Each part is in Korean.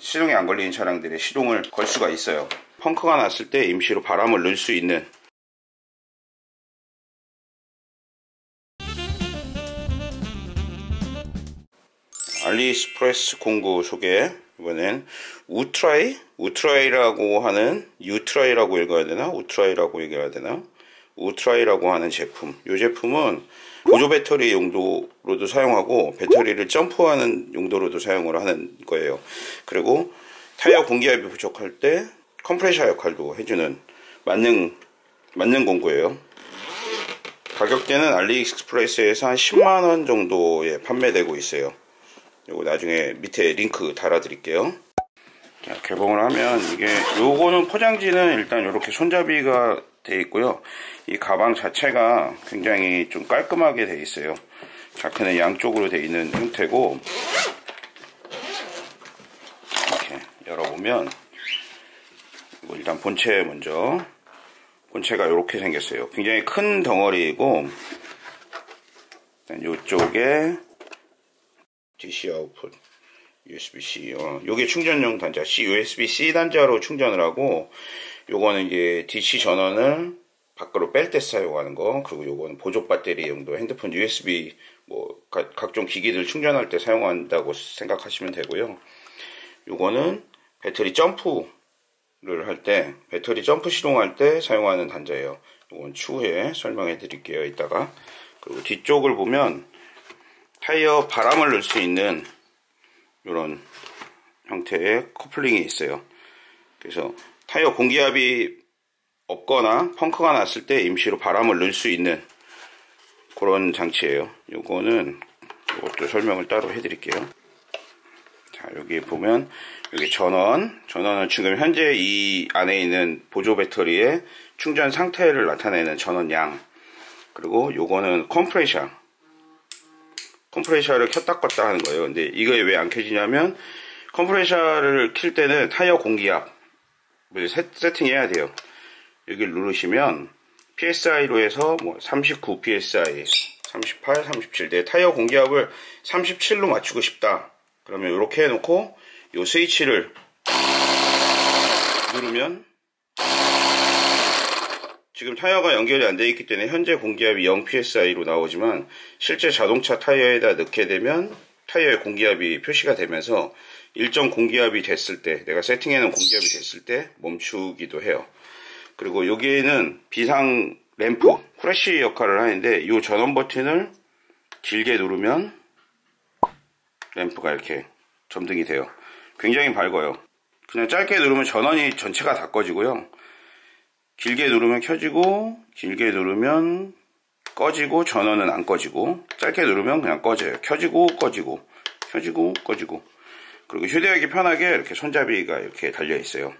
시동이 안 걸리는 차량들의 시동을 걸 수가 있어요. 펑크가 났을 때 임시로 바람을 넣을 수 있는, 알리익스프레스 공구 소개. 이번엔 우트라이? 우트라이라고 하는, 유트라이라고 읽어야 되나? 우트라이라고 읽어야 되나? 우트라이라고 하는 제품. 이 제품은 보조 배터리 용도로도 사용하고 배터리를 점프하는 용도로도 사용을 하는 거예요. 그리고 타이어 공기압이 부족할 때 컴프레셔 역할도 해주는 만능 공구예요. 가격대는 알리익스프레스에서 한 10만원 정도에 판매되고 있어요. 요거 나중에 밑에 링크 달아 드릴게요. 자, 개봉을 하면 이게, 요거는 포장지는 일단 이렇게 손잡이가 돼 있고요. 이 가방 자체가 굉장히 좀 깔끔하게 돼 있어요. 자크는 양쪽으로 돼 있는 형태고, 이렇게 열어보면 이거 일단 본체 먼저, 본체가 이렇게 생겼어요. 굉장히 큰 덩어리이고, 일단 요쪽에 DC 아웃풋, USB-C. 요게 충전용 단자, USB-C 단자로 충전을 하고, 요거는 이제 DC 전원을 밖으로 뺄 때 사용하는 거. 그리고 요거는 보조 배터리 용도, 핸드폰 USB, 뭐 각종 기기들 충전할 때 사용한다고 생각하시면 되고요. 요거는 배터리 점프를 할 때, 배터리 점프 시동할 때 사용하는 단자예요. 요건 추후에 설명해 드릴게요, 이따가. 그리고 뒤쪽을 보면 타이어 바람을 넣을 수 있는 이런 형태의 커플링이 있어요. 그래서 타이어 공기압이 없거나 펑크가 났을 때 임시로 바람을 넣을 수 있는 그런 장치예요. 요거는, 이것도 설명을 따로 해드릴게요. 자, 여기 보면 여기 전원은 지금 현재 이 안에 있는 보조 배터리의 충전 상태를 나타내는 전원량. 그리고 요거는 컴프레셔를 켰다 껐다 하는 거예요. 근데 이거에 왜 안 켜지냐면, 컴프레셔를 킬 때는 타이어 공기압을 세팅해야 돼요. 여기를 누르시면 PSI로 해서 뭐 39 PSI, 38, 37. 내 타이어 공기압을 37로 맞추고 싶다. 그러면 이렇게 해놓고 이 스위치를 누르면, 지금 타이어가 연결이 안 되어 있기 때문에 현재 공기압이 0 PSI로 나오지만, 실제 자동차 타이어에다 넣게 되면 타이어의 공기압이 표시가 되면서 일정 공기압이 됐을 때, 내가 세팅해놓은 공기압이 됐을 때 멈추기도 해요. 그리고 여기에는 비상 램프, 후레쉬 역할을 하는데, 이 전원 버튼을 길게 누르면 램프가 이렇게 점등이 돼요. 굉장히 밝아요. 그냥 짧게 누르면 전원이 전체가 다 꺼지고요. 길게 누르면 켜지고, 길게 누르면 꺼지고, 전원은 안 꺼지고, 짧게 누르면 그냥 꺼져요. 켜지고 꺼지고, 켜지고 꺼지고. 그리고 휴대하기 편하게 이렇게 손잡이가 이렇게 달려 있어요.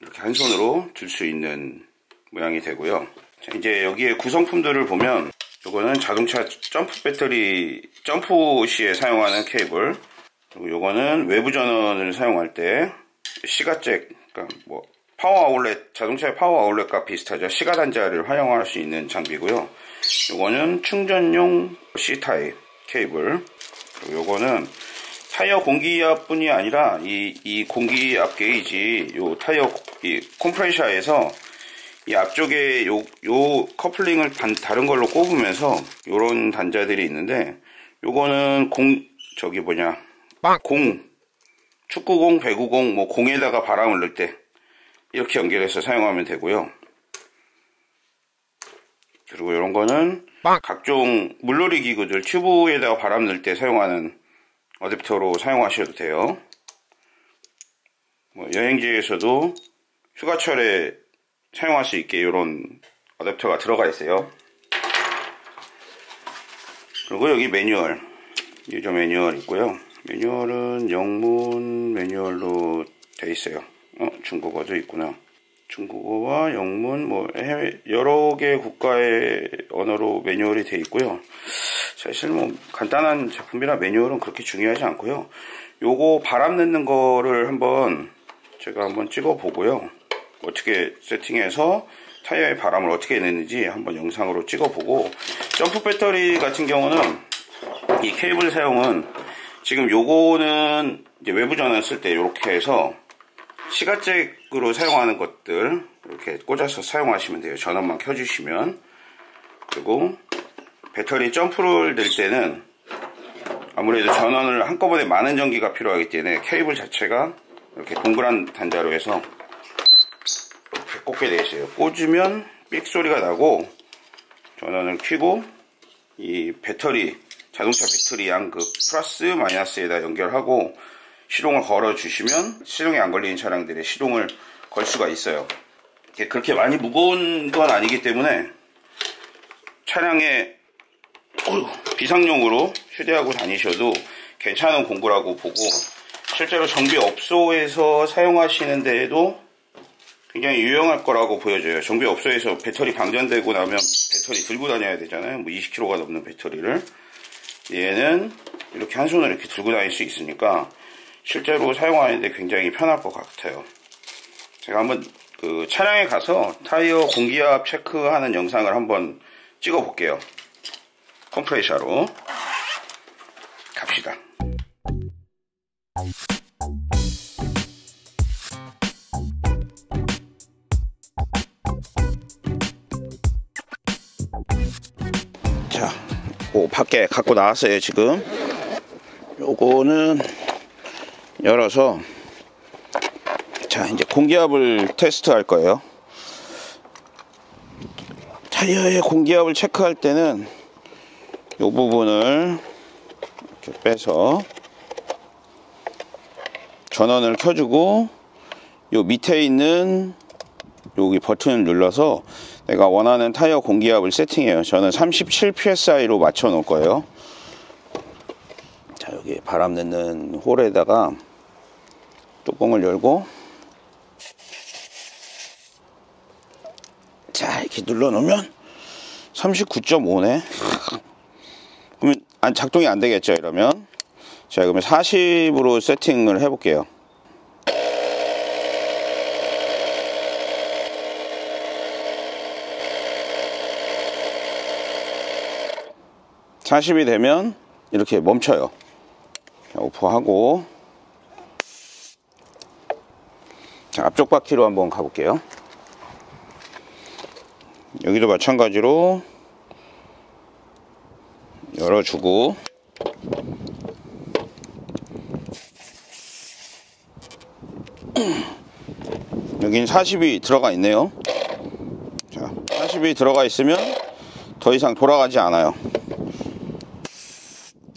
이렇게 한 손으로 들 수 있는 모양이 되고요. 자, 이제 여기에 구성품들을 보면, 요거는 자동차 점프 배터리 점프 시에 사용하는 케이블. 그리고 요거는 외부 전원을 사용할 때 시가잭, 그러니까 뭐 파워 아울렛, 자동차의 파워 아울렛과 비슷하죠. 시가 단자를 활용할 수 있는 장비고요. 요거는 충전용 C타입 케이블. 요거는 타이어 공기압 뿐이 아니라 이 공기압 게이지, 요 타이어 이 컴프레셔에서 이 앞쪽에 요 커플링을 다른 걸로 꼽으면서 요런 단자들이 있는데, 요거는 축구공, 배구공, 뭐 공에다가 바람을 넣을 때 이렇게 연결해서 사용하면 되고요. 그리고 이런 거는 각종 물놀이 기구들, 튜브에다가 바람 넣을 때 사용하는 어댑터로 사용하셔도 돼요. 뭐 여행지에서도 휴가철에 사용할 수 있게 이런 어댑터가 들어가 있어요. 그리고 여기 매뉴얼, 유저 매뉴얼 있고요. 매뉴얼은 영문 매뉴얼로 돼 있어요. 중국어도 있구나. 중국어와 영문, 뭐 해외 여러 개 국가의 언어로 매뉴얼이 돼 있고요. 사실 뭐 간단한 제품이라 매뉴얼은 그렇게 중요하지 않고요. 요거 바람 넣는 거를 제가 한번 찍어 보고요. 어떻게 세팅해서 타이어에 바람을 어떻게 넣는지 한번 영상으로 찍어 보고, 점프 배터리 같은 경우는 이 케이블 사용은 지금 요거는 이제 외부 전원 쓸 때 요렇게 해서 시가잭으로 사용하는 것들 이렇게 꽂아서 사용하시면 돼요. 전원만 켜주시면. 그리고 배터리 점프를 낼 때는 아무래도 전원을 한꺼번에 많은 전기가 필요하기 때문에 케이블 자체가 이렇게 동그란 단자로 해서 이렇게 꽂게 되어 있어요. 꽂으면 삑 소리가 나고 전원을 켜고 이 배터리, 자동차 배터리 양 그 플러스 마이너스에다 연결하고 시동을 걸어 주시면 시동이 안 걸리는 차량들의 시동을 걸 수가 있어요. 그렇게 많이 무거운 건 아니기 때문에 차량에 비상용으로 휴대하고 다니셔도 괜찮은 공구라고 보고, 실제로 정비업소에서 사용하시는 데에도 굉장히 유용할 거라고 보여져요. 정비업소에서 배터리 방전되고 나면 배터리 들고 다녀야 되잖아요. 뭐 20kg가 넘는 배터리를. 얘는 이렇게 한 손으로 이렇게 들고 다닐 수 있으니까 실제로 사용하는데 굉장히 편할 것 같아요. 제가 한번 그 차량에 가서 타이어 공기압 체크하는 영상을 한번 찍어 볼게요. 컴프레셔로 갑시다. 자, 오, 밖에 갖고 나왔어요. 지금 요거는 열어서, 자, 이제 공기압을 테스트 할 거예요. 타이어의 공기압을 체크할 때는 이 부분을 이렇게 빼서 전원을 켜주고, 이 밑에 있는 여기 버튼을 눌러서 내가 원하는 타이어 공기압을 세팅해요. 저는 37 PSI로 맞춰 놓을 거예요. 자, 여기 바람 넣는 홀에다가 뚜껑을 열고, 자, 이렇게 눌러 놓으면 39.5네 그러면 작동이 안 되겠죠. 이러면 제가 그러면 40으로 세팅을 해 볼게요. (40이) 되면 이렇게 멈춰요. 오프하고, 자, 앞쪽 바퀴로 한번 가볼게요. 여기도 마찬가지로 열어주고, 여긴 40이 들어가 있네요. 자, 40이 들어가 있으면 더 이상 돌아가지 않아요.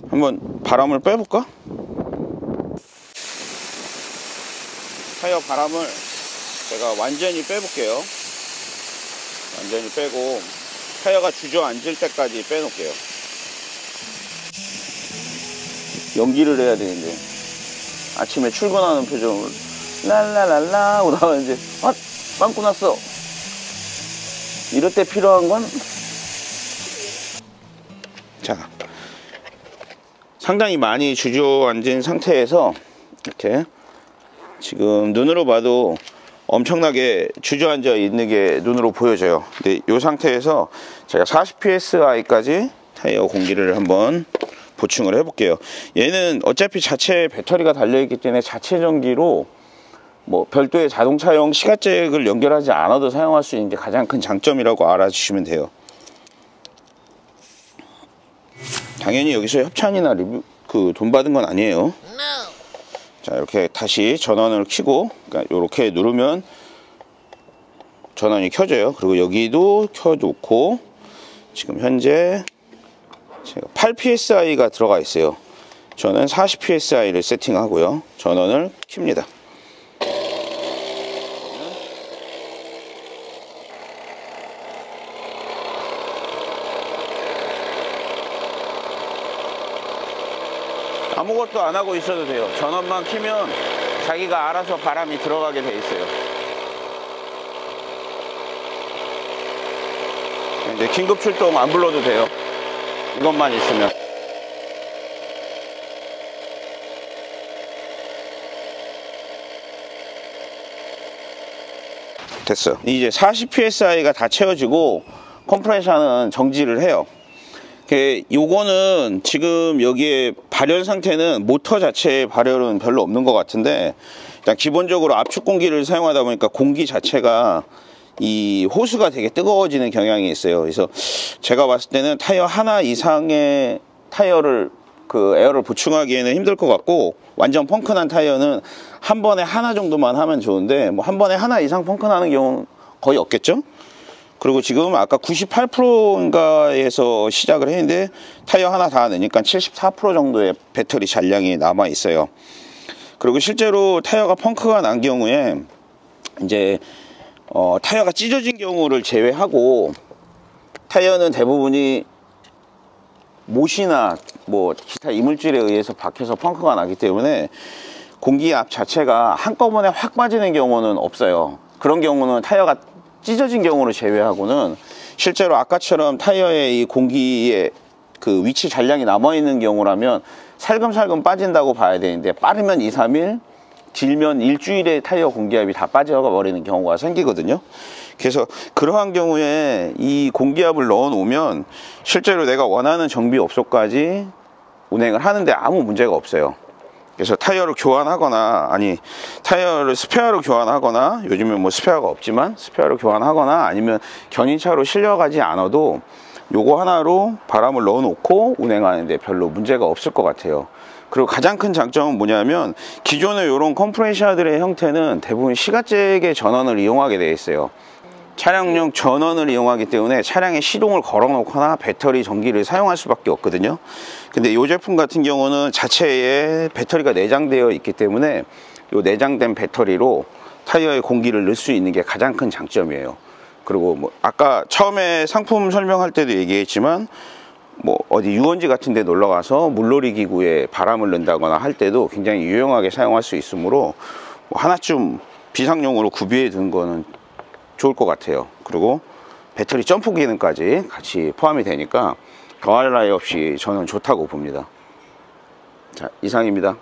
한번 바람을 빼볼까? 타이어 바람을 제가 완전히 빼볼게요. 완전히 빼고 타이어가 주저앉을 때까지 빼놓을게요. 연기를 해야 되는데 아침에 출근하는 표정을 랄랄랄라 오다가 이제 아! 빵꾸 났어! 이럴 때 필요한 건, 자, 상당히 많이 주저앉은 상태에서 이렇게 지금 눈으로 봐도 엄청나게 주저앉아 있는 게 눈으로 보여져요. 근데 이 상태에서 제가 40 PSI까지 타이어 공기를 한번 보충을 해볼게요. 얘는 어차피 자체 배터리가 달려있기 때문에 자체 전기로 뭐 별도의 자동차용 시가잭을 연결하지 않아도 사용할 수 있는 게 가장 큰 장점이라고 알아주시면 돼요. 당연히 여기서 협찬이나 리뷰 그 돈 받은 건 아니에요. 자, 이렇게 다시 전원을 켜고, 그러니까 이렇게 누르면 전원이 켜져요. 그리고 여기도 켜놓고, 지금 현재 제가 8PSI가 들어가 있어요. 저는 40PSI를 세팅하고요. 전원을 켭니다. 아무것도 안 하고 있어도 돼요. 전원만 켜면 자기가 알아서 바람이 들어가게 돼 있어요. 이제 긴급 출동 안 불러도 돼요. 이것만 있으면. 됐어요. 이제 40 PSI가 다 채워지고 컴프레셔는 정지를 해요. 요거는 지금 여기에 발열 상태는 모터 자체의 발열은 별로 없는 것 같은데, 일단 기본적으로 압축 공기를 사용하다 보니까 공기 자체가 이 호스가 되게 뜨거워지는 경향이 있어요. 그래서 제가 봤을 때는 타이어 하나 이상의 타이어를 그 에어를 보충하기에는 힘들 것 같고, 완전 펑크난 타이어는 한 번에 하나 정도만 하면 좋은데, 뭐 한 번에 하나 이상 펑크나는 경우는 거의 없겠죠. 그리고 지금 아까 98%인가에서 시작을 했는데 타이어 하나 다 넣으니까 74% 정도의 배터리 잔량이 남아 있어요. 그리고 실제로 타이어가 펑크가 난 경우에 이제 타이어가 찢어진 경우를 제외하고 타이어는 대부분이 못이나 뭐 기타 이물질에 의해서 박혀서 펑크가 나기 때문에 공기압 자체가 한꺼번에 확 빠지는 경우는 없어요. 그런 경우는 타이어가 찢어진 경우를 제외하고는 실제로 아까처럼 타이어의 이 공기의 그 위치 잔량이 남아있는 경우라면 살금살금 빠진다고 봐야 되는데, 빠르면 2, 3일, 길면 일주일에 타이어 공기압이 다 빠져버리는 경우가 생기거든요. 그래서 그러한 경우에 이 공기압을 넣어 놓으면 실제로 내가 원하는 정비 업소까지 운행을 하는데 아무 문제가 없어요. 그래서 타이어를 교환하거나, 아니 타이어를 스페어로 교환하거나, 요즘에 뭐 스페어가 없지만 스페어로 교환하거나, 아니면 견인차로 실려가지 않아도 요거 하나로 바람을 넣어 놓고 운행하는데 별로 문제가 없을 것 같아요. 그리고 가장 큰 장점은 뭐냐면, 기존의 요런 컴프레셔들의 형태는 대부분 시가잭의 전원을 이용하게 되어 있어요. 차량용 전원을 이용하기 때문에 차량에 시동을 걸어 놓거나 배터리 전기를 사용할 수밖에 없거든요. 근데 이 제품 같은 경우는 자체에 배터리가 내장되어 있기 때문에 이 내장된 배터리로 타이어에 공기를 넣을 수 있는 게 가장 큰 장점이에요. 그리고 뭐 아까 처음에 상품 설명할 때도 얘기했지만, 뭐 어디 유원지 같은 데 놀러 가서 물놀이 기구에 바람을 넣는다거나 할 때도 굉장히 유용하게 사용할 수 있으므로 뭐 하나쯤 비상용으로 구비해 둔 거는 좋을 것 같아요. 그리고 배터리 점프 기능까지 같이 포함이 되니까 더할 나위 없이 저는 좋다고 봅니다. 자, 이상입니다.